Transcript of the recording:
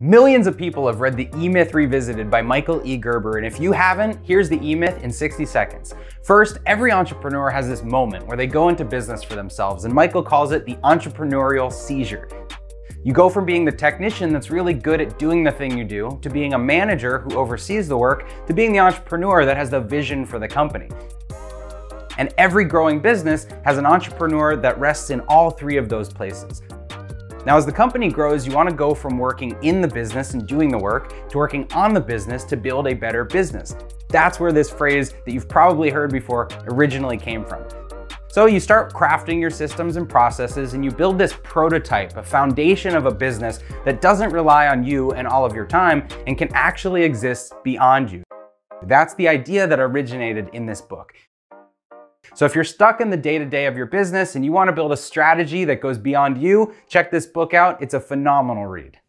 Millions of people have read the E-Myth Revisited by Michael E. Gerber, and if you haven't, here's the E-Myth in 60 seconds. First, every entrepreneur has this moment where they go into business for themselves, and Michael calls it the entrepreneurial seizure. You go from being the technician that's really good at doing the thing you do, to being a manager who oversees the work, to being the entrepreneur that has the vision for the company. And every growing business has an entrepreneur that rests in all three of those places. Now, as the company grows, you want to go from working in the business and doing the work to working on the business to build a better business. That's where this phrase that you've probably heard before originally came from. So you start crafting your systems and processes, and you build this prototype, a foundation of a business that doesn't rely on you and all of your time and can actually exist beyond you. That's the idea that originated in this book. So if you're stuck in the day-to-day of your business and you want to build a strategy that goes beyond you, check this book out. It's a phenomenal read.